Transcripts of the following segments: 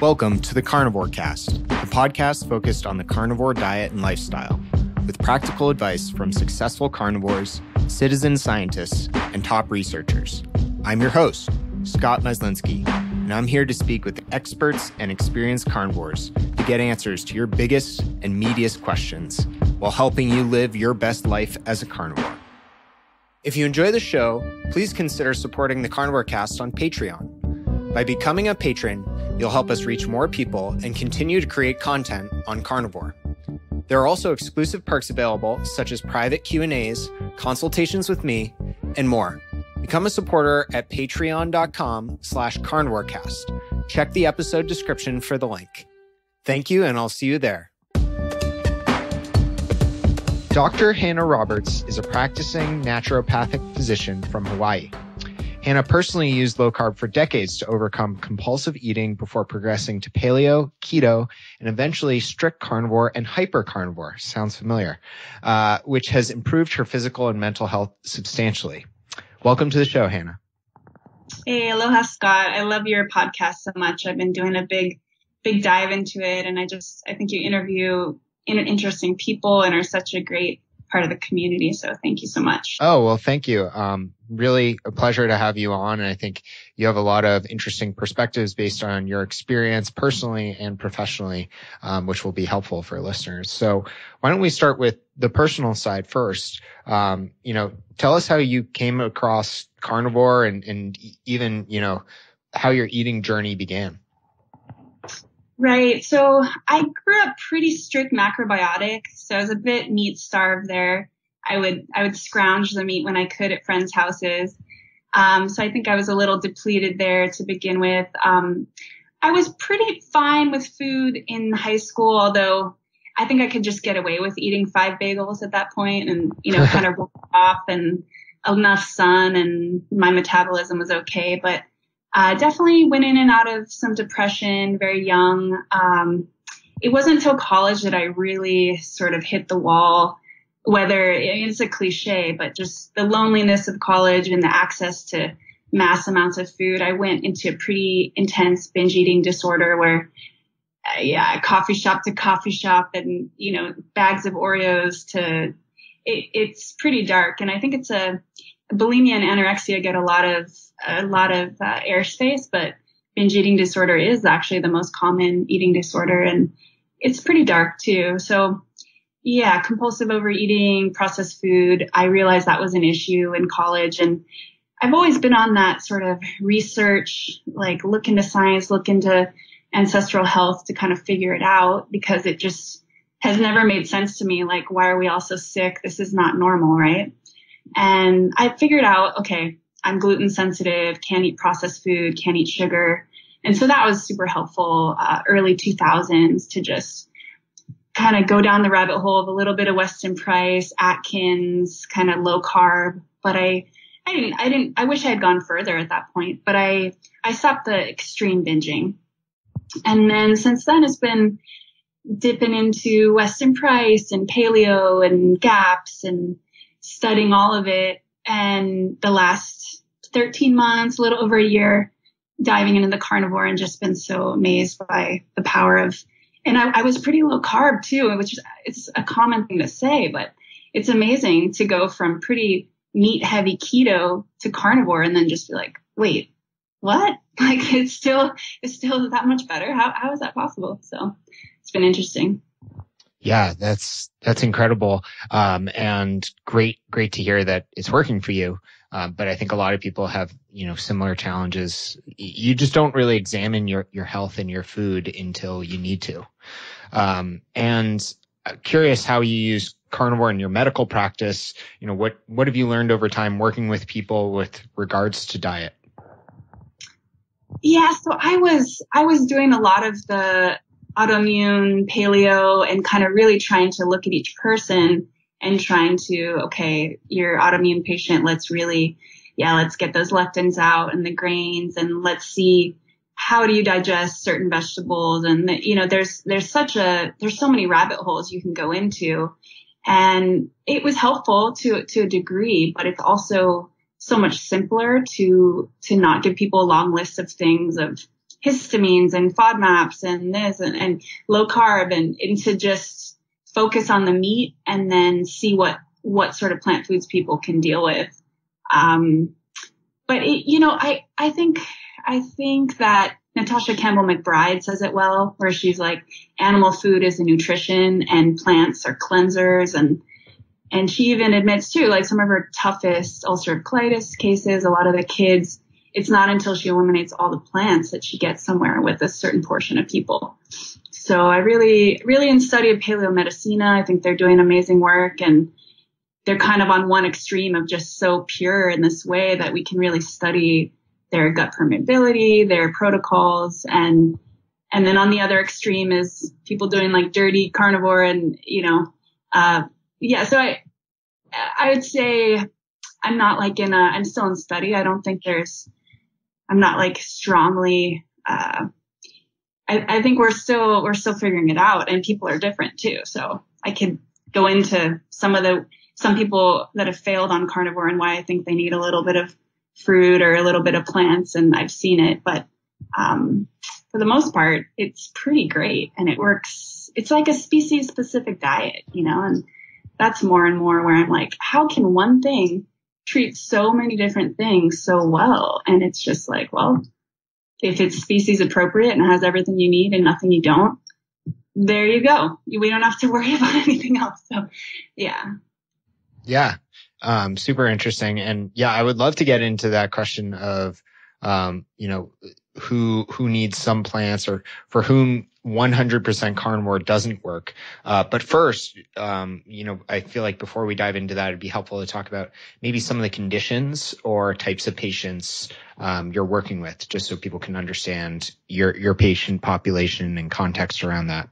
Welcome to The Carnivore Cast, the podcast focused on the carnivore diet and lifestyle, with practical advice from successful carnivores, citizen scientists, and top researchers. I'm your host, Scott Meslinski, and I'm here to speak with experts and experienced carnivores to get answers to your biggest and meatiest questions while helping you live your best life as a carnivore. If you enjoy the show, please consider supporting The Carnivore Cast on Patreon. By becoming a patron, you'll help us reach more people and continue to create content on carnivore. There are also exclusive perks available, such as private Q&As, consultations with me, and more. Become a supporter at patreon.com/carnivorecast. Check the episode description for the link. Thank you, and I'll see you there. Dr. Hana Roberts is a practicing naturopathic physician from Hawaii. Hana personally used low carb for decades to overcome compulsive eating before progressing to paleo, keto, and eventually strict carnivore and hyper carnivore. Sounds familiar, which has improved her physical and mental health substantially. Welcome to the show, Hana. Hey, aloha, Scott. I love your podcast so much. I've been doing a big dive into it, and I think you interview interesting people and are such a great part of the community. So thank you so much. Oh, well, thank you. Really a pleasure to have you on. And I think you have a lot of interesting perspectives based on your experience personally and professionally, which will be helpful for listeners. So why don't we start with the personal side first? Tell us how you came across carnivore and even, how your eating journey began. Right. So I grew up pretty strict macrobiotic. So I was a bit meat starved there. I would scrounge the meat when I could at friends' houses. So I think I was a little depleted there to begin with. I was pretty fine with food in high school, although I think I could just get away with eating 5 bagels at that point and, kind of roll off and enough sun, and my metabolism was okay. But definitely went in and out of some depression very young. It wasn't until college that I really sort of hit the wall, whether it's a cliche, but just the loneliness of college and the access to mass amounts of food. I went into a pretty intense binge eating disorder where, coffee shop to coffee shop and, bags of Oreos to it's pretty dark. And I think it's bulimia and anorexia get a lot of airspace, but binge eating disorder is actually the most common eating disorder, and it's pretty dark too. So yeah, compulsive overeating, processed food. I realized that was an issue in college, and I've always been on that sort of research, like look into science, look into ancestral health to kind of figure it out, because it just has never made sense to me. Like, why are we all so sick? This is not normal, right? And I figured out, okay, I'm gluten sensitive, can't eat processed food, can't eat sugar. And so that was super helpful, early 2000s, to just kind of go down the rabbit hole of a little bit of Weston Price, Atkins, kind of low carb. But I wish I had gone further at that point, but I stopped the extreme binging. And then since then it's been dipping into Weston Price and paleo and GAPS and studying all of it. And the last 13 months, a little over a year, diving into the carnivore, and just been so amazed by the power of, and I was pretty low carb too, which is, it's a common thing to say, but it's amazing to go from pretty meat heavy keto to carnivore and then just be like, wait, what? Like it's still that much better. How is that possible? So it's been interesting. Yeah, that's incredible. And great to hear that it's working for you. But I think a lot of people have, similar challenges. You just don't really examine your health and your food until you need to. And curious how you use carnivore in your medical practice. What have you learned over time working with people with regards to diet? Yeah, so I was doing a lot of the autoimmune, paleo, and kind of really trying to look at each person and trying to, okay, you're autoimmune patient, let's really, let's get those lectins out and the grains, and let's see how do you digest certain vegetables. And there's so many rabbit holes you can go into, and it was helpful to a degree, but it's also so much simpler to not give people a long list of things of histamines and FODMAPs and this and low carb and to just focus on the meat and then see what sort of plant foods people can deal with. But it, you know, I think that Natasha Campbell-McBride says it well, where she's like, animal food is a nutrition and plants are cleansers. And she even admits too, like some of her toughest ulcerative colitis cases, a lot of the kids, it's not until she eliminates all the plants that she gets somewhere with a certain portion of people. So I really in study of paleomedicina, I think they're doing amazing work, and they're kind of on one extreme of just so pure in this way that we can really study their gut permeability, their protocols, and then on the other extreme is people doing like dirty carnivore and, you know, so I would say I'm not like I'm still in study. I don't think I'm not like strongly, I think we're still figuring it out, and people are different too. So I could go into some people that have failed on carnivore and why I think they need a little bit of fruit or a little bit of plants, and I've seen it, but, for the most part, it's pretty great and it works. It's like a species specific diet, you know, and that's more and more where I'm like, how can one thing treat so many different things so well? And it's just like, well, if it's species appropriate and has everything you need and nothing you don't, there you go. We don't have to worry about anything else. So yeah. Yeah. Super interesting. And yeah, I would love to get into that question of, you know, who needs some plants or for whom 100% carnivore doesn't work. But first, you know, I feel like before we dive into that, it'd be helpful to talk about maybe some of the conditions or types of patients, you're working with, just so people can understand your patient population and context around that.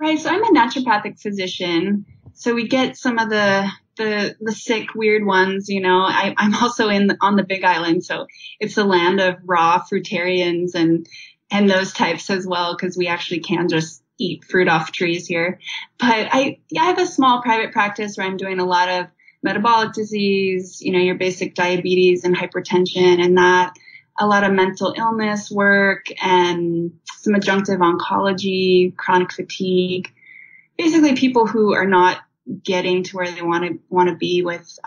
Right. So I'm a naturopathic physician. So we get some of the sick, weird ones, you know. I'm also on the Big Island, so it's the land of raw fruitarians and those types as well, because we actually can just eat fruit off trees here. But I have a small private practice where I'm doing a lot of metabolic disease, you know, your basic diabetes and hypertension, and that a lot of mental illness work and some adjunctive oncology, chronic fatigue, basically people who are not getting to where they want to be with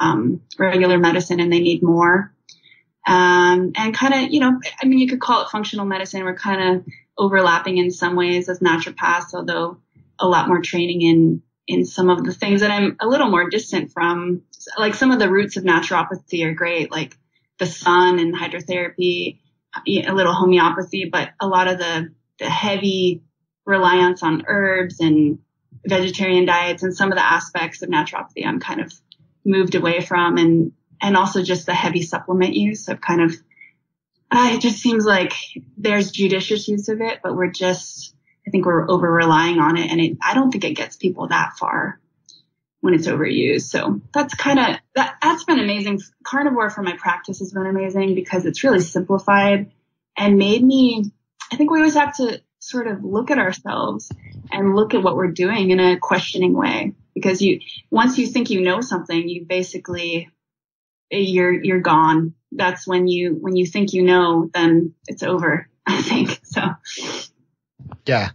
regular medicine, and they need more. And kind of, you know, I mean, you could call it functional medicine. We're kind of overlapping in some ways as naturopaths, although a lot more training in some of the things that I'm a little more distant from. Like some of the roots of naturopathy are great, like the sun and hydrotherapy, a little homeopathy, but a lot of the heavy reliance on herbs and vegetarian diets and some of the aspects of naturopathy I'm kind of moved away from, and also just the heavy supplement use of kind of, it just seems like there's judicious use of it, but I think we're over relying on it. And I don't think it gets people that far when it's overused. So that's kind of, that's been amazing. Carnivore for my practice has been amazing because it's really simplified and made me, I think we always have to sort of look at ourselves and look at what we're doing in a questioning way, because once you think you know something, you basically you're gone. That's when you think you know, then it's over, I think. So yeah,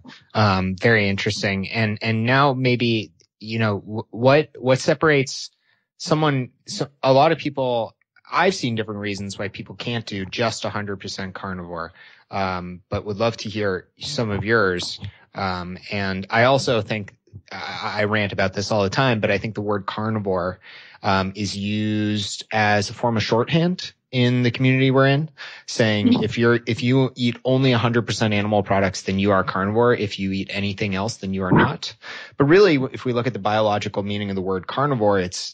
very interesting. And now maybe, you know, what separates someone? So a lot of people, I've seen different reasons why people can't do just 100% carnivore, but would love to hear some of yours. And I also think I rant about this all the time, but I think the word carnivore is used as a form of shorthand in the community we're in, saying if you eat only 100% animal products, then you are carnivore. If you eat anything else, then you are not. But really, if we look at the biological meaning of the word carnivore, it's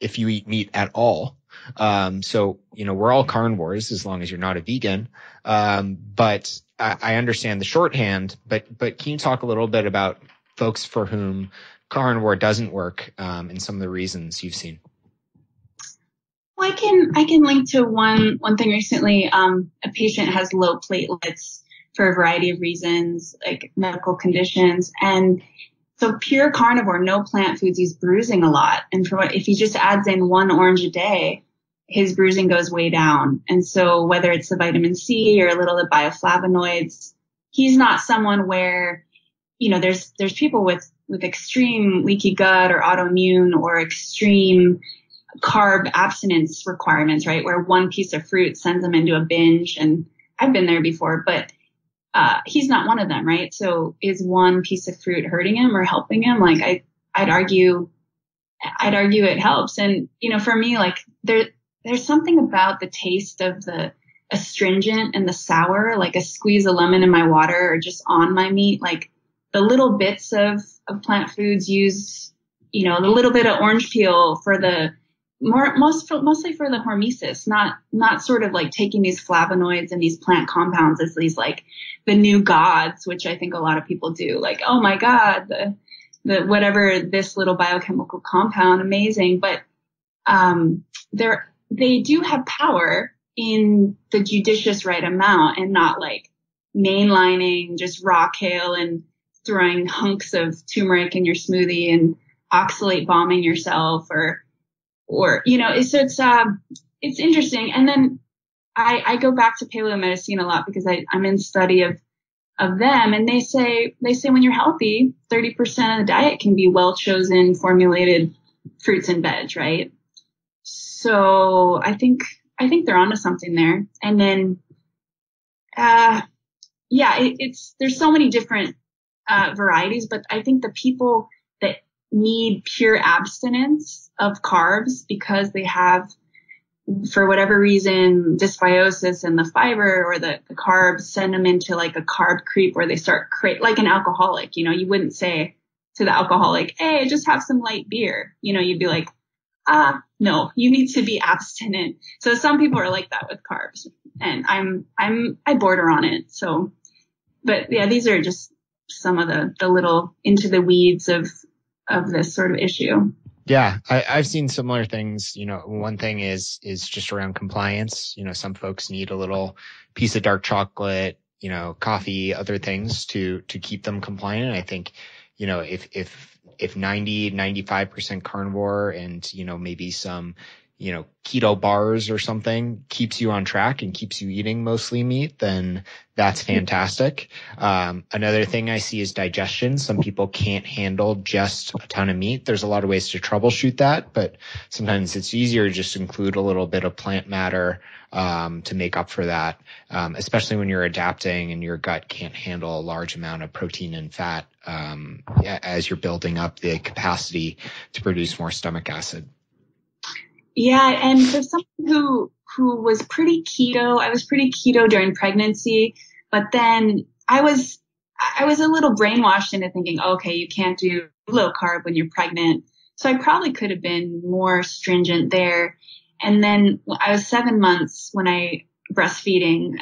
if you eat meat at all. So, you know, we're all carnivores as long as you're not a vegan. But I understand the shorthand, but can you talk a little bit about folks for whom carnivore doesn't work, and some of the reasons you've seen? Well, I can link to one thing recently. A patient has low platelets for a variety of reasons, like medical conditions. And so pure carnivore, no plant foods, he's bruising a lot. And if he just adds in one orange a day, his bruising goes way down. And so whether it's the vitamin C or a little of the bioflavonoids, he's not someone where, you know, there's people with extreme leaky gut or autoimmune or extreme carb abstinence requirements, right? Where one piece of fruit sends them into a binge. And I've been there before, but he's not one of them, right? So is one piece of fruit hurting him or helping him? Like I'd argue it helps. And, you know, for me, like there's something about the taste of the astringent and the sour, like a squeeze of lemon in my water or just on my meat, like the little bits of plant foods use, you know, the little bit of orange peel for the mostly for the hormesis, not sort of like taking these flavonoids and these plant compounds as these, like the new gods, which I think a lot of people do, like, oh my God, the whatever this little biochemical compound, amazing. But they do have power in the judicious right amount and not like mainlining just raw kale and throwing hunks of turmeric in your smoothie and oxalate bombing yourself or, you know, so it's interesting. And then I go back to paleomedicina a lot because I'm in study of them. And they say when you're healthy, 30% of the diet can be well-chosen, formulated fruits and veg, right? So I think they're onto something there. And then, there's so many different varieties, but I think the people that need pure abstinence of carbs because they have, for whatever reason, dysbiosis and the fiber or the carbs send them into like a carb creep where they start like an alcoholic. You know, you wouldn't say to the alcoholic, hey, just have some light beer. You know, you'd be like, no, you need to be abstinent. So some people are like that with carbs, and I border on it. So, but yeah, these are just some of the little into the weeds of this sort of issue. Yeah, I've seen similar things. You know, one thing is just around compliance. You know, some folks need a little piece of dark chocolate, you know, coffee, other things to keep them compliant. I think, you know, if 90, 95% carnivore and, you know, maybe some, you know, keto bars or something keeps you on track and keeps you eating mostly meat, then that's fantastic. Another thing I see is digestion. Some people can't handle just a ton of meat. There's a lot of ways to troubleshoot that, but sometimes it's easier to just include a little bit of plant matter to make up for that, especially when you're adapting and your gut can't handle a large amount of protein and fat as you're building up the capacity to produce more stomach acid. Yeah, and for someone who was pretty keto, I was pretty keto during pregnancy, but then I was a little brainwashed into thinking, okay, you can't do low carb when you're pregnant. So I probably could have been more stringent there. And then I was 7 months when I breastfeeding,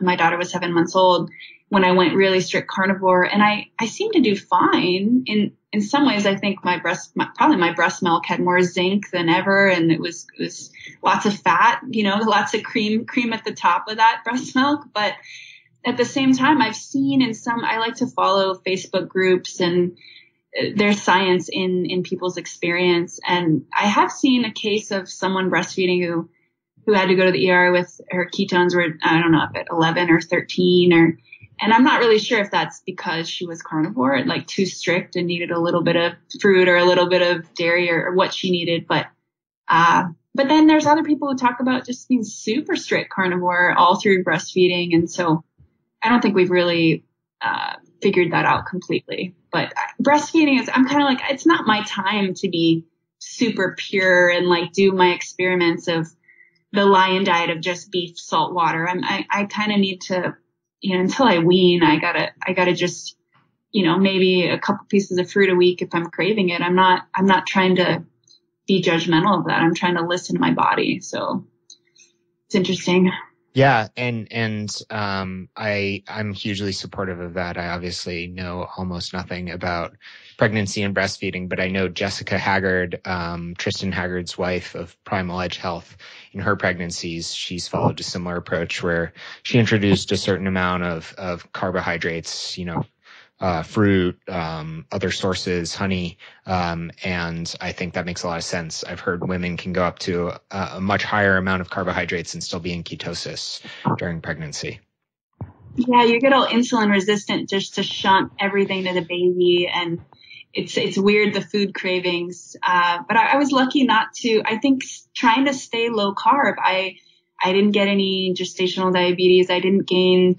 my daughter was 7 months old when I went really strict carnivore, and I seemed to do fine in some ways. I think my breast milk had more zinc than ever. And it was lots of fat, you know, lots of cream at the top of that breast milk. But at the same time, I've seen I like to follow Facebook groups and there's science in people's experience. And I have seen a case of someone breastfeeding who had to go to the ER with her ketones were, I don't know, up at 11 or 13 or, and I'm not really sure if that's because she was carnivore and like too strict and needed a little bit of fruit or a little bit of dairy or what she needed. But then there's other people who talk about just being super strict carnivore all through breastfeeding. And so I don't think we've really figured that out completely, but breastfeeding is, I'm kind of like, it's not my time to be super pure and like do my experiments of the lion diet of just beef, salt water. I kind of need to, you know, until I wean, I gotta just, you know, maybe a couple pieces of fruit a week if I'm craving it. I'm not trying to be judgmental of that. I'm trying to listen to my body. So it's interesting. Yeah. And I'm hugely supportive of that. I obviously know almost nothing about pregnancy and breastfeeding, but I know Jessica Haggard, Tristan Haggard's wife of Primal Edge Health, in her pregnancies, she's followed a similar approach where she introduced a certain amount of carbohydrates, you know, fruit, other sources, honey. And I think that makes a lot of sense. I've heard women can go up to a much higher amount of carbohydrates and still be in ketosis during pregnancy. Yeah, you get all insulin resistant just to shunt everything to the baby. And it's weird, the food cravings. But I was lucky not to, I think trying to stay low carb, I didn't get any gestational diabetes. I didn't gain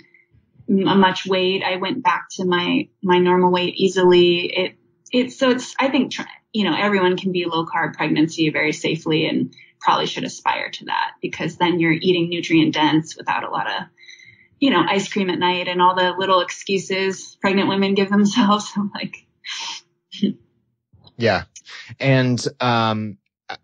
much weight. I went back to my normal weight easily. I think, you know, everyone can be low carb pregnancy very safely and probably should aspire to that, because then you're eating nutrient dense without a lot of, you know, ice cream at night and all the little excuses pregnant women give themselves. I'm like, yeah. And,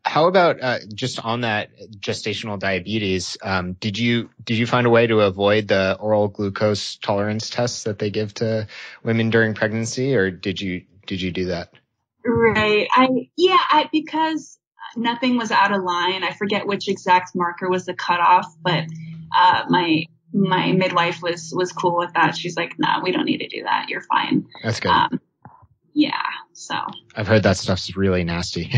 how about just on that gestational diabetes, did you find a way to avoid the oral glucose tolerance tests that they give to women during pregnancy, or did you do that? Right. Because nothing was out of line. I forget which exact marker was the cutoff, but my midwife was cool with that. She's like, "No, we don't need to do that. You're fine." That's good. Yeah. So I've heard that stuff's really nasty.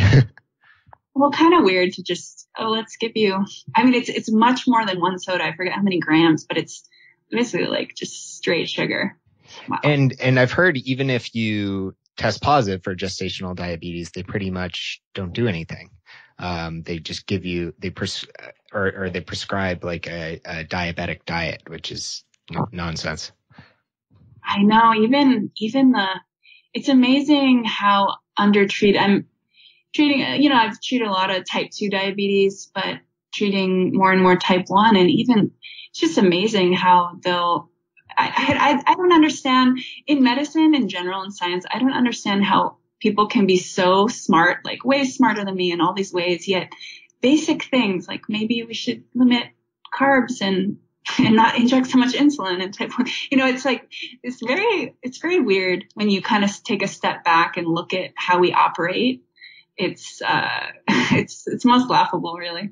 Well, kind of weird to just, let's give you, I mean, it's much more than one soda. I forget how many grams, but it's basically like just straight sugar. Wow. And I've heard even if you test positive for gestational diabetes, they pretty much don't do anything. They just give you, they prescribe like a diabetic diet, which is nonsense. I know. Even it's amazing how I've treated a lot of type 2 diabetes, but treating more and more type 1. And even it's just amazing how they'll, I don't understand in medicine in general, in science, I don't understand how people can be so smart, like way smarter than me in all these ways, yet basic things like maybe we should limit carbs and not inject so much insulin and type 1. You know, it's like, it's very weird when you kind of take a step back and look at how we operate. It's most laughable, really.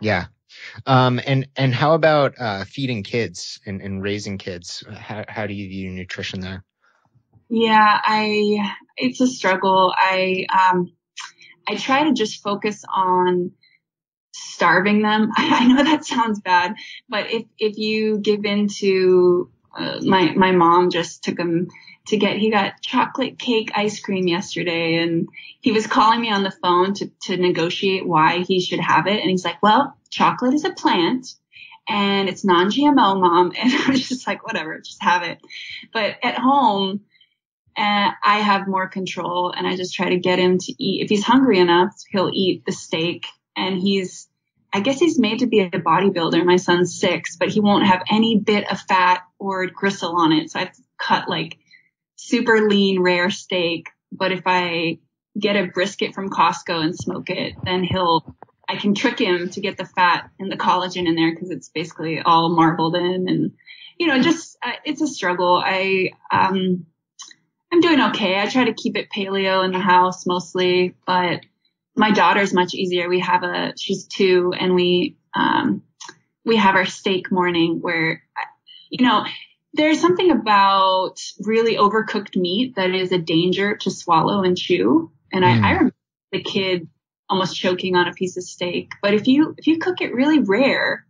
Yeah. And how about feeding kids and raising kids? How do you view nutrition there? Yeah, it's a struggle. I try to just focus on starving them. I know that sounds bad, but if you give in to my mom just took him he got chocolate cake ice cream yesterday, and he was calling me on the phone to negotiate why he should have it. And he's like, well, chocolate is a plant and it's non-GMO, mom. And I was just like, whatever, just have it. But at home, I have more control, and I just try to get him to eat. If he's hungry enough, he'll eat the steak. And I guess he's made to be a bodybuilder. My son's 6, but he won't have any bit of fat or gristle on it. So I've cut like super lean, rare steak. But if I get a brisket from Costco and smoke it, then I can trick him to get the fat and the collagen in there, because it's basically all marbled in. And, you know, just it's a struggle. I'm doing okay. I try to keep it paleo in the house mostly, but my daughter's much easier. We have she's 2, and we have our steak morning where, you know, there's something about really overcooked meat that is a danger to swallow and chew. And I remember the kid almost choking on a piece of steak. But if you cook it really rare,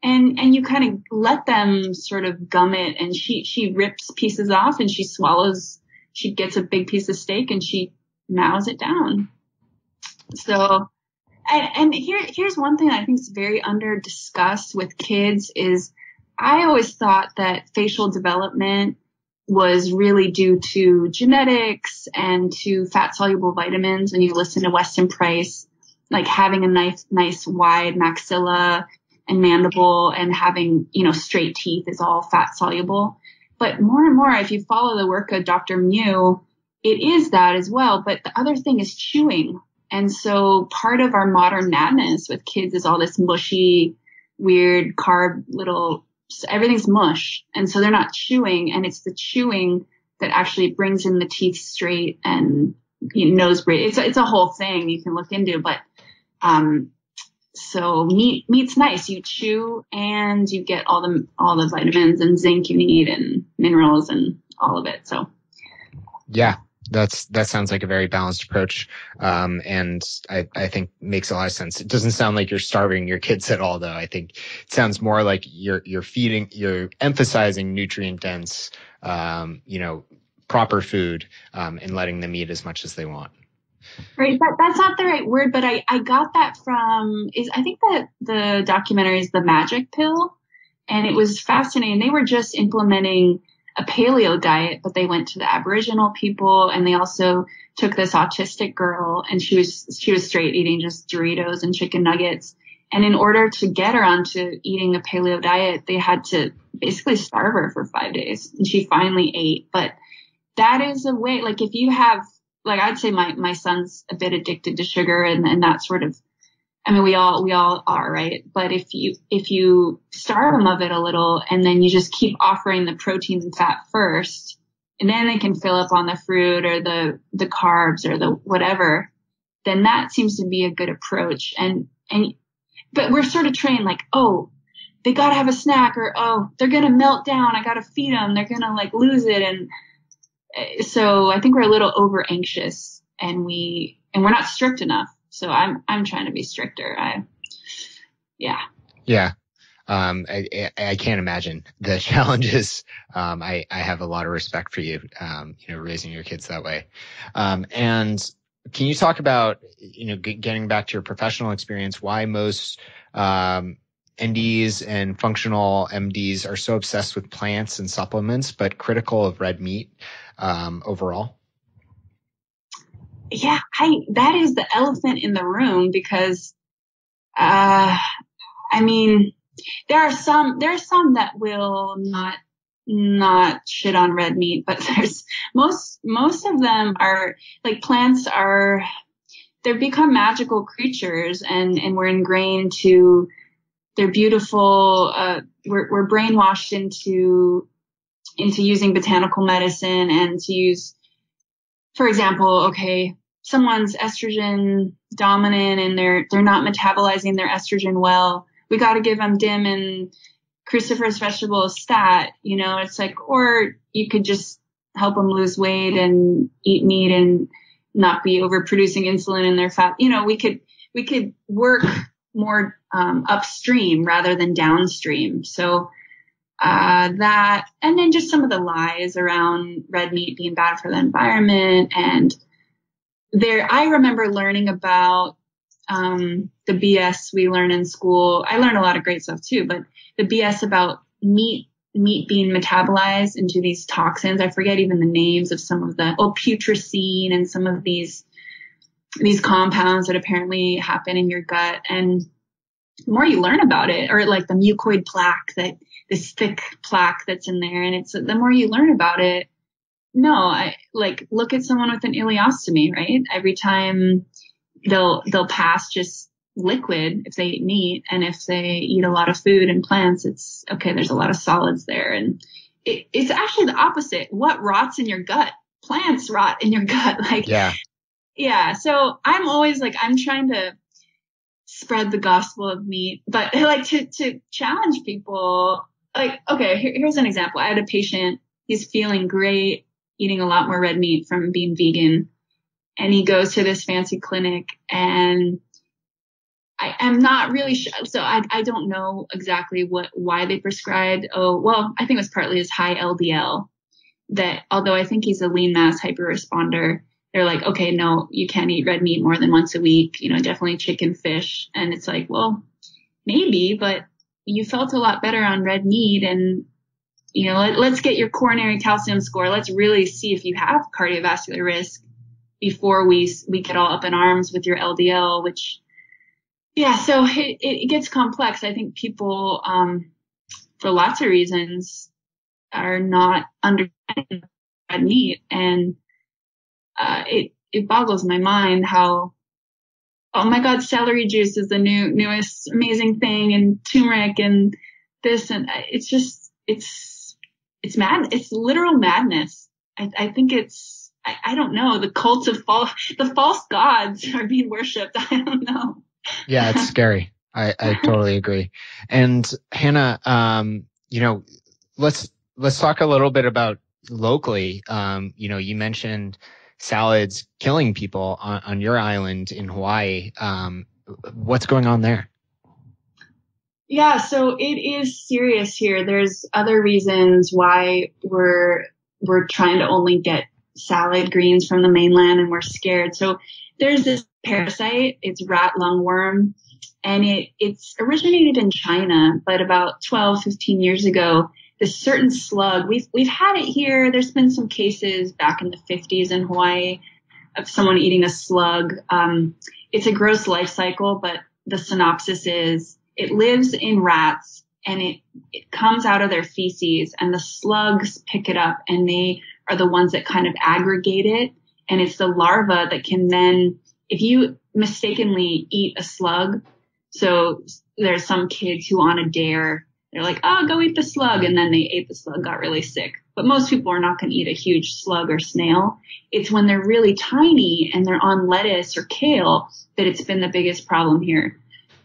and you kind of let them sort of gum it, and she rips pieces off, and she swallows, she gets a big piece of steak and she mows it down. So, and here's one thing I think is very under discussed with kids is I always thought that facial development was really due to genetics and to fat soluble vitamins. When you listen to Weston Price, like having a nice wide maxilla and mandible and having, you know, straight teeth is all fat soluble. But more and more, if you follow the work of Dr. Mew, it is that as well. But the other thing is chewing. And so part of our modern madness with kids is all this mushy, weird, carb little, everything's mush. And so they're not chewing. And it's the chewing that actually brings in the teeth straight and, you know, nose braid. It's a whole thing you can look into. But so meat's nice. You chew and you get all the vitamins and zinc you need and minerals and all of it. So yeah, that sounds like a very balanced approach. And I think makes a lot of sense. It doesn't sound like you're starving your kids at all, though. I think it sounds more like you're emphasizing nutrient dense, proper food, and letting them eat as much as they want. Right. That's not the right word, but I got that from I think that the documentary is The Magic Pill, and it was fascinating. They were just implementing a paleo diet, but they went to the Aboriginal people, and they also took this autistic girl, and she was straight eating just Doritos and chicken nuggets. And in order to get her onto eating a paleo diet, they had to basically starve her for 5 days, and she finally ate. But that is a way, like if you have, like I'd say my son's a bit addicted to sugar and that sort of, I mean, we all are, right? But if you starve them of it a little, and then you just keep offering the protein and fat first, and then they can fill up on the fruit or the carbs or the whatever, then that seems to be a good approach. But we're sort of trained like, oh, they got to have a snack, or, oh, they're going to melt down, I got to feed them, they're going to like lose it. And so I think we're a little over anxious, and we're not strict enough. So I'm trying to be stricter. Yeah. I can't imagine the challenges. I have a lot of respect for you, raising your kids that way. And can you talk about, getting back to your professional experience, why most, NDs and functional MDs are so obsessed with plants and supplements, but critical of red meat, overall? Yeah, that is the elephant in the room, because, there are some that will not shit on red meat, but there's most of them are like, plants are, they've become magical creatures, and we're ingrained to, they're beautiful. We're brainwashed into using botanical medicine, and to use, for example, okay, someone's estrogen dominant and they're not metabolizing their estrogen well. We got to give them DIM and cruciferous vegetables, stat, it's like, or you could just help them lose weight and eat meat and not be overproducing insulin in their fat. We could work more upstream rather than downstream. So that, and then just some of the lies around red meat being bad for the environment. And I remember learning about the BS we learn in school. I learned a lot of great stuff too, but the BS about meat being metabolized into these toxins. I forget even the names of some of the putrescine and some of these compounds that apparently happen in your gut. And the more you learn about it, or like the mucoid plaque, this thick plaque that's in there. And it's, the more you learn about it, look at someone with an ileostomy, right? Every time they'll pass just liquid if they eat meat, and if they eat a lot of food and plants, it's okay, there's a lot of solids there. And it's actually the opposite. What rots in your gut? Plants rot in your gut. Yeah. So I'm always like, I'm trying to spread the gospel of meat, but like to challenge people. Like, okay, here's an example. I had a patient, he's feeling great, eating a lot more red meat from being vegan. And he goes to this fancy clinic, and I am not really sure. So I don't know exactly why they prescribed. I think it was partly his high LDL, that although I think he's a lean mass hyperresponder, they're like, okay, no, you can't eat red meat more than once a week, definitely chicken, fish. And it's like, well, maybe, but you felt a lot better on red meat, and let's get your coronary calcium score. Let's really see if you have cardiovascular risk before we get all up in arms with your LDL, which, yeah, so it gets complex. I think people, for lots of reasons, are not understanding red meat, and it boggles my mind how, oh my God, celery juice is the newest amazing thing, and turmeric and this, and it's just, it's mad. It's literal madness. I think it's, I don't know. The cults of the false gods are being worshipped. I don't know. Yeah. It's scary. I totally agree. And Hana, let's talk a little bit about locally, you mentioned salads killing people on your island in Hawaii. What's going on there? Yeah, so it is serious here. There's other reasons why we're trying to only get salad greens from the mainland, and we're scared. So there's this parasite, it's rat lungworm, and it's originated in China, but about 12, 15 years ago, this certain slug, we've had it here. There's been some cases back in the 50s in Hawaii of someone eating a slug. It's a gross life cycle, but the synopsis is it lives in rats and it comes out of their feces, and the slugs pick it up and they are the ones that kind of aggregate it. And it's the larva that can then, if you mistakenly eat a slug, so there's some kids who on a dare, they're like, oh, go eat the slug. And then they ate the slug, got really sick. But most people are not going to eat a huge slug or snail. It's when they're really tiny and they're on lettuce or kale that it's been the biggest problem here.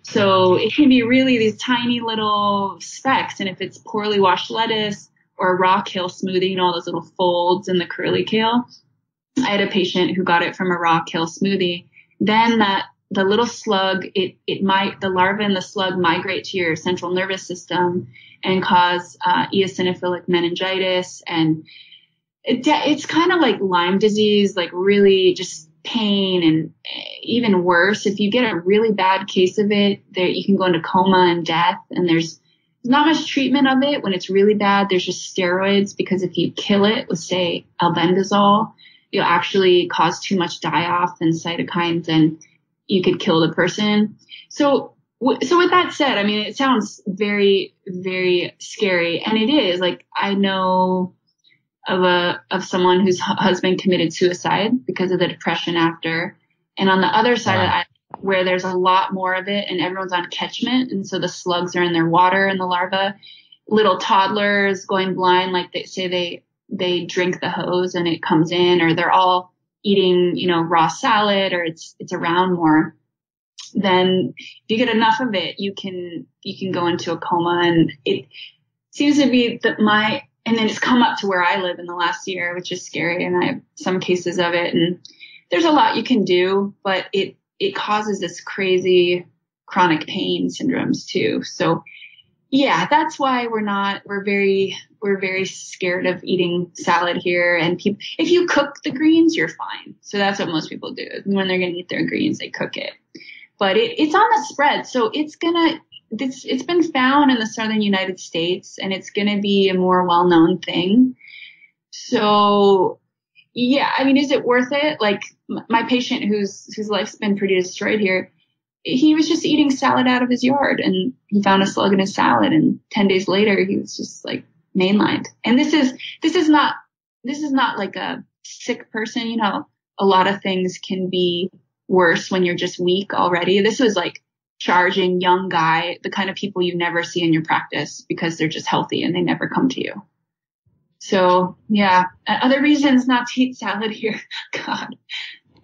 So it can be really these tiny little specks. And if it's poorly washed lettuce or raw kale smoothie, all those little folds in the curly kale. I had a patient who got it from a raw kale smoothie. Then the little slug, the larva and the slug migrate to your central nervous system and cause eosinophilic meningitis. And it's kind of like Lyme disease, like really just pain, and even worse, if you get a really bad case of it, there you can go into coma and death. And there's not much treatment of it when it's really bad. There's just steroids, because if you kill it with, say, albendazole, you'll actually cause too much die-off and cytokines, and you could kill the person. So with that said, I mean, it sounds very, very scary. And it is. Like, I know of someone whose husband committed suicide because of the depression after. And on the other side of that, where there's a lot more of it and everyone's on catchment, and so the slugs are in their water and the larva, little toddlers going blind, like they say they drink the hose and it comes in, or they're all eating, raw salad, or it's around more. Then if you get enough of it, you can go into a coma. And it seems to be that and then it's come up to where I live in the last year, which is scary. And I have some cases of it, and there's a lot you can do, but it causes this crazy chronic pain syndromes too. So yeah, that's why we're very scared of eating salad here. And if you cook the greens, you're fine. So that's what most people do. When they're going to eat their greens, they cook it, but it's on the spread. So it's been found in the southern United States, and it's going to be a more well-known thing. So yeah, I mean, is it worth it? Like my patient whose life's been pretty destroyed here, he was just eating salad out of his yard, and he found a slug in his salad, and 10 days later he was just like mainlined. And this is not like a sick person, a lot of things can be worse when you're just weak already. This was like charging young guy, the kind of people you never see in your practice because they're just healthy and they never come to you. So yeah, other reasons not to eat salad here. God.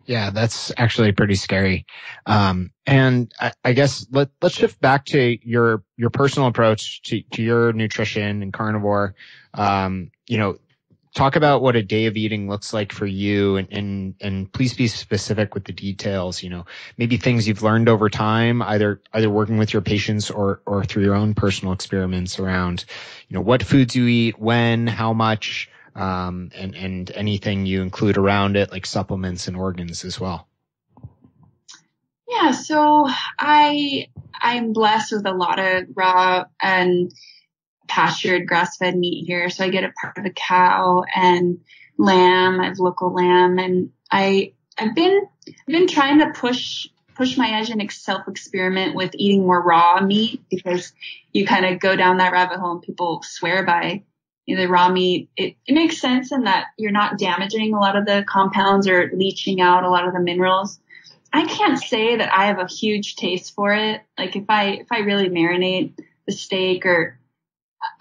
Yeah, that's actually pretty scary. And I guess let's shift back to your personal approach to your nutrition and carnivore. Talk about what a day of eating looks like for you, and please be specific with the details, maybe things you've learned over time, either working with your patients or through your own personal experiments around, what foods you eat, when, how much, and anything you include around it, like supplements and organs as well. Yeah. So I'm blessed with a lot of raw and pastured grass-fed meat here. So I get a part of a cow and lamb. I have local lamb, and I've been trying to push my edge and self-experiment with eating more raw meat, because you kind of go down that rabbit hole and people swear by the raw meat. It makes sense in that you're not damaging a lot of the compounds or leaching out a lot of the minerals. I can't say that I have a huge taste for it. Like if I really marinate the steak, or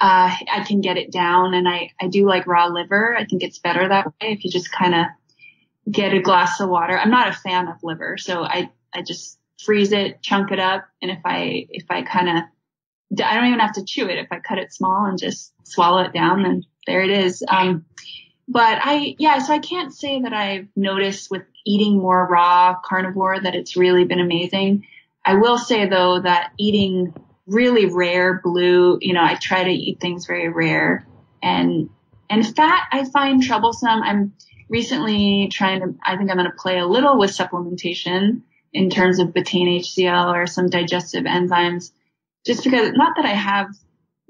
I can get it down, and I do like raw liver. I think it's better that way. If you just kind of get a glass of water. I'm not a fan of liver, so I just freeze it, chunk it up. And if I kind of I don't even have to chew it. If I cut it small and just swallow it down, then there it is. So I can't say that I've noticed with eating more raw carnivore that it's really been amazing. I will say, though, that eating really rare blue, I try to eat things very rare, and fat I find troublesome. I'm recently I think I'm going to play a little with supplementation in terms of betaine HCL or some digestive enzymes, just because, not that I have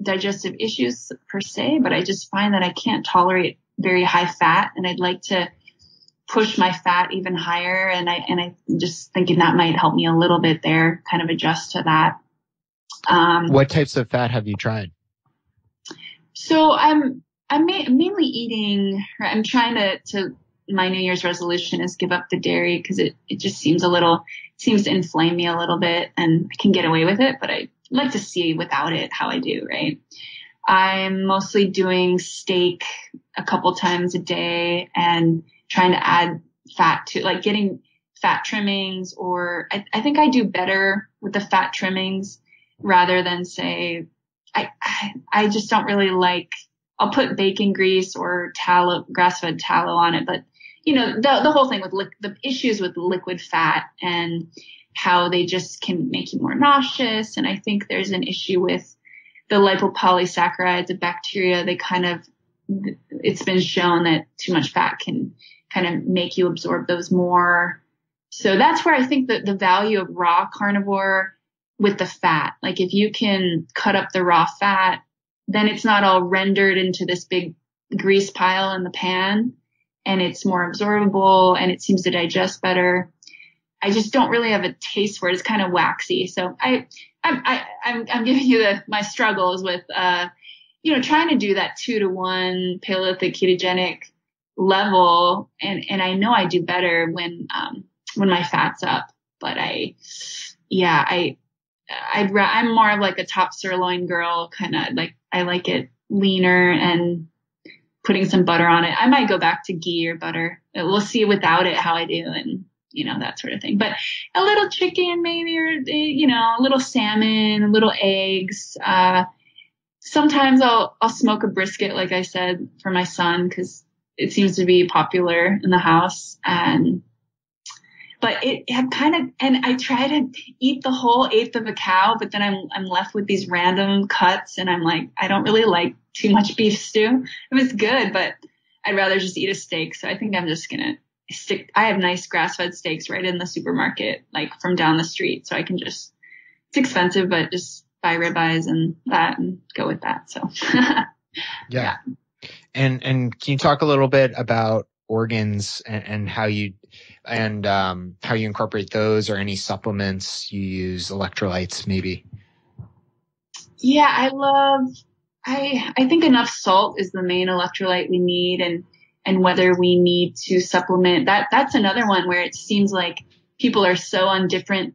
digestive issues per se, but I just find that I can't tolerate very high fat, and I'd like to push my fat even higher. And I'm just thinking that might help me a little bit there, kind of adjust to that. What types of fat have you tried? So I'm mainly eating, or I'm trying to my New Year's resolution is give up the dairy, because it just seems to inflame me a little bit, and I can get away with it, but I like to see without it how I do, right? I'm mostly doing steak a couple times a day and trying to add fat to, like, getting fat trimmings, or I think I do better with the fat trimmings rather than, say, I just don't really like, I'll put bacon grease or tallow, grass-fed tallow on it, but the whole thing with the issues with liquid fat and how they just can make you more nauseous. And I think there's an issue with the lipopolysaccharides, the bacteria. It's been shown that too much fat can kind of make you absorb those more. So that's where I think that the value of raw carnivore with the fat, like, if you can cut up the raw fat, then it's not all rendered into this big grease pile in the pan, and it's more absorbable, and it seems to digest better. I just don't really have a taste for it. It's kind of waxy. So I'm giving you my struggles with, trying to do that 2-to-1 Paleolithic ketogenic level. And I know I do better when my fat's up, but I'm more of like a top sirloin girl, kind of like, I like it leaner and putting some butter on it. I might go back to ghee or butter. We'll see without it how I do, and that sort of thing. But a little chicken maybe, or a little salmon, a little eggs. Sometimes I'll smoke a brisket, like I said, for my son, because it seems to be popular in the house. But I try to eat the whole eighth of a cow, but then I'm left with these random cuts, and I'm like, I don't really like too much beef stew. It was good, but I'd rather just eat a steak. So I think I'm just gonna stick. I have nice grass-fed steaks right in the supermarket, like from down the street. So I can just, it's expensive, but just buy ribeyes and that and go with that. So yeah. And can you talk a little bit about organs and how you incorporate those, or any supplements you use, electrolytes maybe? Yeah, I think enough salt is the main electrolyte we need, and whether we need to supplement that's another one where it seems like people are so on different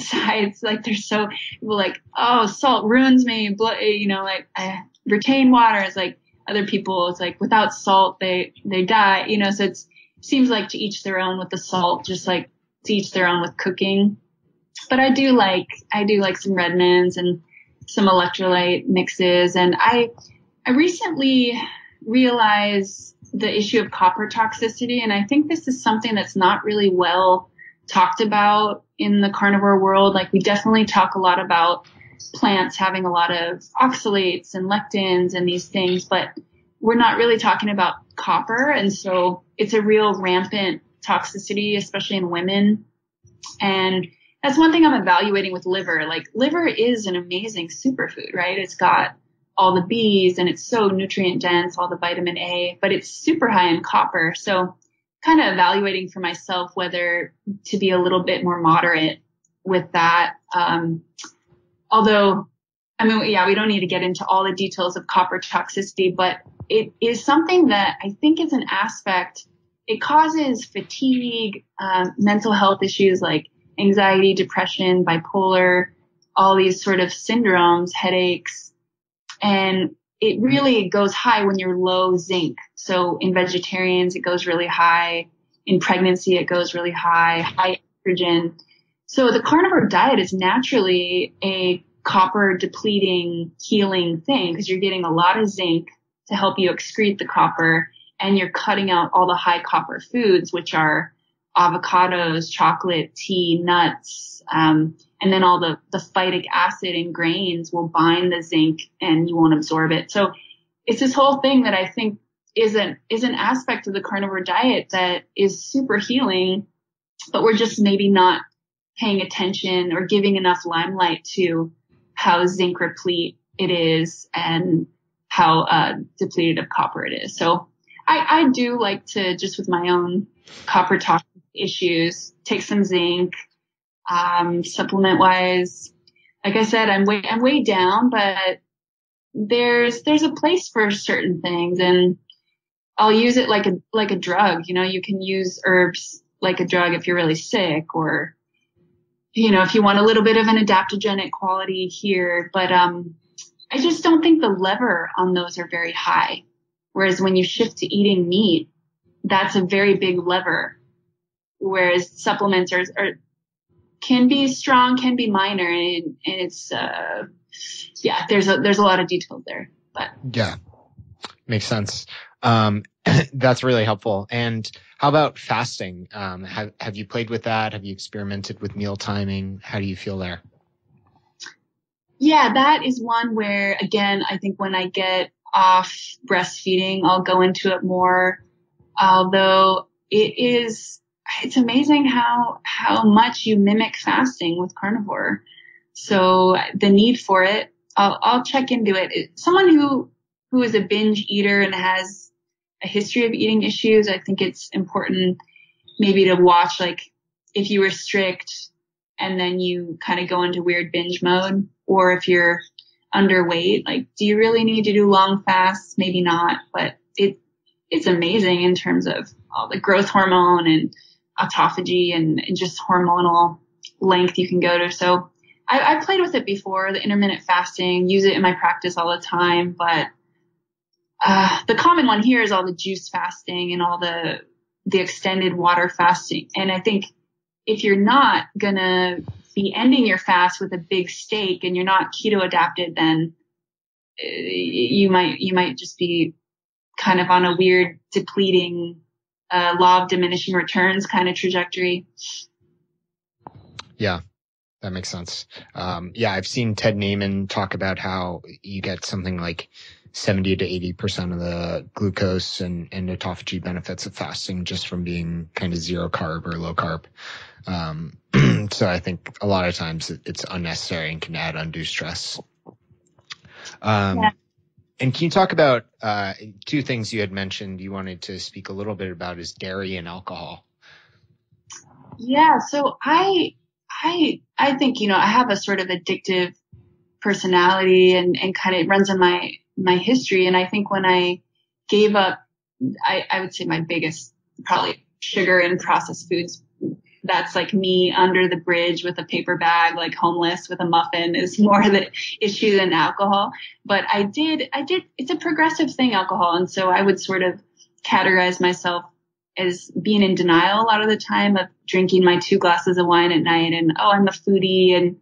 sides. Like, they're so like, oh, salt ruins me, like, I retain water. It's like, other people, it's like, without salt, they die, so it seems like to each their own with the salt, just like to each their own with cooking. But I do like some Redmond's and some electrolyte mixes. And I recently realized the issue of copper toxicity. And I think this is something that's not really well talked about in the carnivore world. Like, we definitely talk a lot about plants having a lot of oxalates and lectins and these things, but we're not really talking about copper. And so it's a real rampant toxicity, especially in women. And that's one thing I'm evaluating with liver. Like, liver is an amazing superfood, right? It's got all the B's, and it's so nutrient dense, all the vitamin A, but it's super high in copper. So kind of evaluating for myself whether to be a little bit more moderate with that. Although, we don't need to get into all the details of copper toxicity, but it is something that I think is an aspect. It causes fatigue, mental health issues like anxiety, depression, bipolar, all these sort of syndromes, headaches. And it really goes high when you're low zinc. So in vegetarians, it goes really high. In pregnancy, it goes really high, high estrogen. So the carnivore diet is naturally a copper depleting healing thing, because you're getting a lot of zinc to help you excrete the copper, and you're cutting out all the high copper foods, which are avocados, chocolate, tea, nuts, and then all the phytic acid in grains will bind the zinc and you won't absorb it. So it's this whole thing that I think is an aspect of the carnivore diet that is super healing, but we're just maybe not paying attention or giving enough limelight to how zinc replete it is and how depleted of copper it is. So I do like to, just with my own copper toxic issues, take some zinc, supplement wise. Like I said, I'm way down, but there's a place for certain things, and I'll use it like a drug. You know, you can use herbs like a drug if you're really sick, or, you know, if you want a little bit of an adaptogenic quality here, but, I just don't think the lever on those are very high. Whereas when you shift to eating meat, that's a very big lever. Whereas supplements can be strong, can be minor, and it's, there's a lot of detail there, but yeah, makes sense. That's really helpful. And how about fasting? Have you played with that? Have you experimented with meal timing? How do you feel there? Yeah, that is one where, again, I think when I get off breastfeeding, I'll go into it more. Although it's amazing how much you mimic fasting with carnivore. So the need for it, I'll check into it. Someone who is a binge eater and has a history of eating issues, I think it's important maybe to watch, like, if you restrict and then you kind of go into weird binge mode, or if you're underweight, like, do you really need to do long fasts? Maybe not, but it's amazing in terms of all the growth hormone and autophagy and just hormonal length you can go to. So I've played with it before, the intermittent fasting, use it in my practice all the time, but the common one here is all the juice fasting and all the extended water fasting. And I think if you're not going to be ending your fast with a big steak and you're not keto adapted, then you might just be kind of on a weird depleting law of diminishing returns kind of trajectory. Yeah. That makes sense. Yeah, I've seen Ted Naiman talk about how you get something like 70 to 80% of the glucose and autophagy benefits of fasting just from being kind of zero carb or low carb. So I think a lot of times it's unnecessary and can add undue stress. Yeah. And can you talk about two things you had mentioned you wanted to speak a little bit about, is dairy and alcohol? Yeah, so I think, you know, I have a sort of addictive personality and kind of runs in my history. And I think when I gave up, I would say my biggest probably sugar and processed foods, that's like me under the bridge with a paper bag, like homeless with a muffin, is more the issue than alcohol. But I did, it's a progressive thing, alcohol. And so I would sort of categorize myself as being in denial a lot of the time of drinking my 2 glasses of wine at night and, oh, I'm a foodie and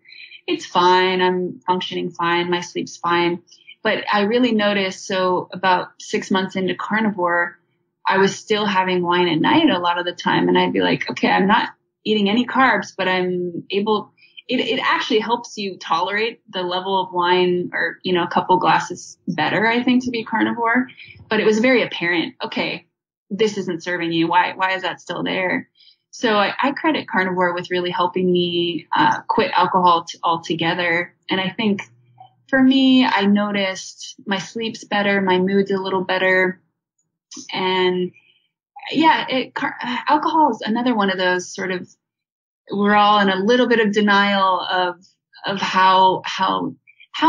it's fine. I'm functioning fine. My sleep's fine. But I really noticed, so about 6 months into carnivore, I was still having wine at night a lot of the time. And I'd be like, okay, I'm not eating any carbs, but I'm able, it actually helps you tolerate the level of wine or, you know, a couple glasses better, I think, to be carnivore. But it was very apparent, okay, this isn't serving you. Why is that still there? So I credit carnivore with really helping me quit alcohol altogether. And I think for me, I noticed my sleep's better, my mood's a little better. And yeah, alcohol is another one of those sort of, we're all in a little bit of denial of how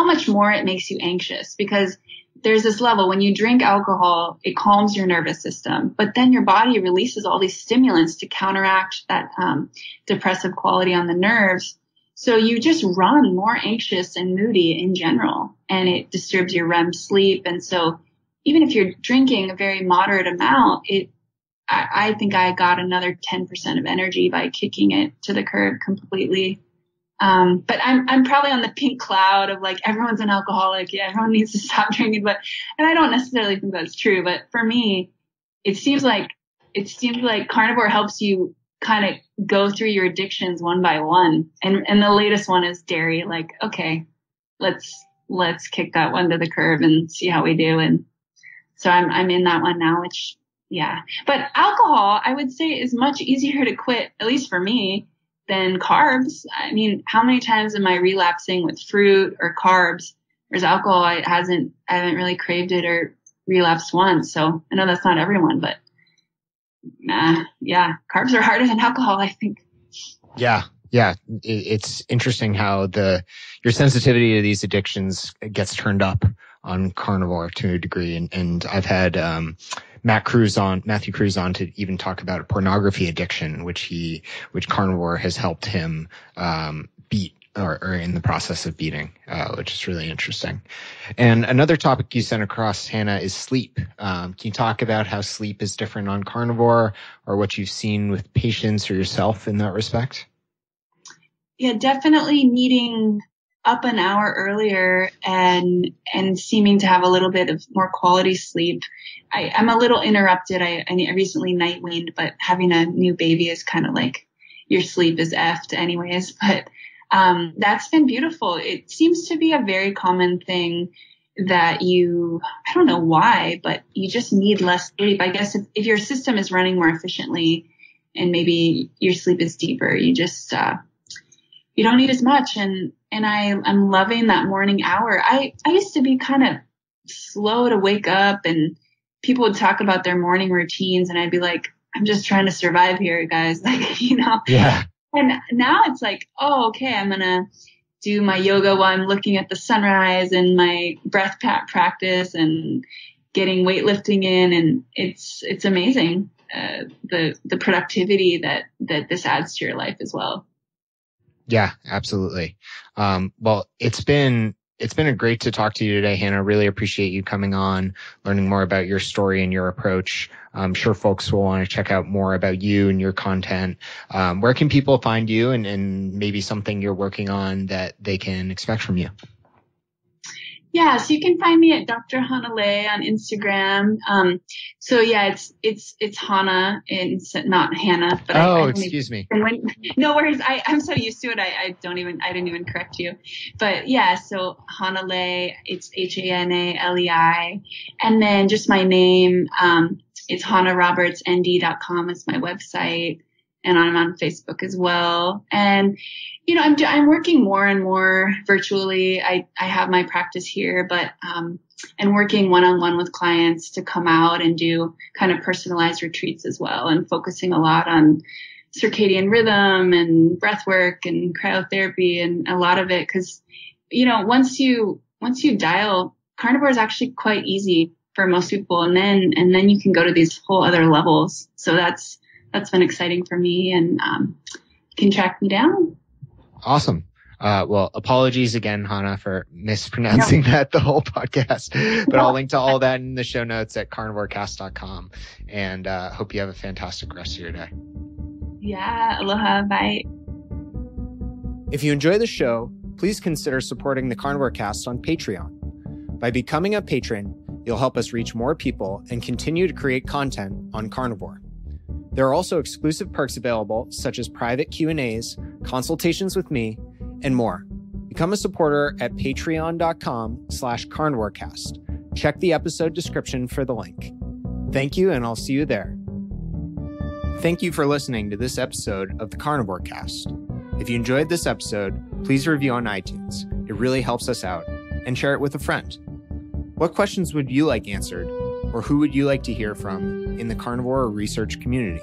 much more it makes you anxious, because there's this level when you drink alcohol, it calms your nervous system, but then your body releases all these stimulants to counteract that depressive quality on the nerves. So you just run more anxious and moody in general, and it disturbs your REM sleep. And so even if you're drinking a very moderate amount, I think I got another 10% of energy by kicking it to the curb completely. But I'm probably on the pink cloud of like, everyone's an alcoholic. Yeah, everyone needs to stop drinking. And I don't necessarily think that's true. But for me, it seemed like carnivore helps you kind of go through your addictions one by one. And the latest one is dairy. Like, okay, let's kick that one to the curb and see how we do. And so I'm in that one now, which, yeah. But alcohol, I would say, is much easier to quit, at least for me, than carbs. I mean, how many times am I relapsing with fruit or carbs? Whereas alcohol, I haven't really craved it or relapsed once. So I know that's not everyone, but yeah, carbs are harder than alcohol, I think. Yeah. Yeah. It's interesting how your sensitivity to these addictions gets turned up on carnivore to a degree. And I've had, Matthew Cruz on to even talk about a pornography addiction, which carnivore has helped him, beat or in the process of beating, which is really interesting. And another topic you sent across, Hana, is sleep. Can you talk about how sleep is different on carnivore or what you've seen with patients or yourself in that respect? Yeah, definitely needing up an hour earlier and seeming to have a little bit of more quality sleep. I'm a little interrupted. I recently night weaned, but having a new baby is kind of like your sleep is effed anyways. But that's been beautiful. It seems to be a very common thing that I don't know why, but you just need less sleep. I guess if your system is running more efficiently and maybe your sleep is deeper, you just you don't need as much. And I'm loving that morning hour. I used to be kind of slow to wake up, and people would talk about their morning routines, and I'd be like, I'm just trying to survive here, guys. Like, you know. Yeah. And now it's like, oh, okay, I'm going to do my yoga while I'm looking at the sunrise, and my breath practice, and getting weightlifting in. And it's amazing, the productivity that this adds to your life as well. Yeah, absolutely. Well, it's been great to talk to you today, Hana. Really appreciate you coming on, learning more about your story and your approach. I'm sure folks will want to check out more about you and your content. Where can people find you and maybe something you're working on that they can expect from you? Yeah, so you can find me at Dr. Hana Lei on Instagram. So yeah, it's Hana, it's not Hannah. But excuse me. No worries. I'm so used to it. I didn't even correct you. But yeah, so Hana Lei, it's HanaLei, and then just my name. It's HanaRobertsND.com is my website, and I'm on Facebook as well. And you know, I'm working more and more virtually. I have my practice here, but and working one-on-one with clients to come out and do kind of personalized retreats as well, and focusing a lot on circadian rhythm and breath work and cryotherapy, and a lot of it because, you know, once you dial, carnivore is actually quite easy for most people, and then you can go to these whole other levels. So that's been exciting for me, and can track me down. Awesome. Well, apologies again, Hana, for mispronouncing that the whole podcast, but I'll link to all that in the show notes at carnivorecast.com, and hope you have a fantastic rest of your day. Yeah. Aloha. Bye. If you enjoy the show, please consider supporting the Carnivore Cast on Patreon. By becoming a patron, you'll help us reach more people and continue to create content on carnivore. There are also exclusive perks available, such as private Q&As, consultations with me, and more. Become a supporter at patreon.com/carnivorecast. Check the episode description for the link. Thank you, and I'll see you there. Thank you for listening to this episode of the Carnivore Cast. If you enjoyed this episode, please review on iTunes. It really helps us out. And share it with a friend. What questions would you like answered? Or who would you like to hear from in the carnivore research community?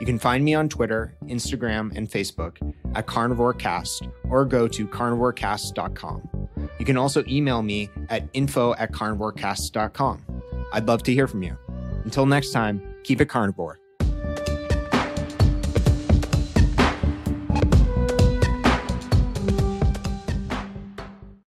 You can find me on Twitter, Instagram, and Facebook at CarnivoreCast, or go to carnivorecast.com. You can also email me at info@carnivorecast.com. I'd love to hear from you. Until next time, keep it carnivore.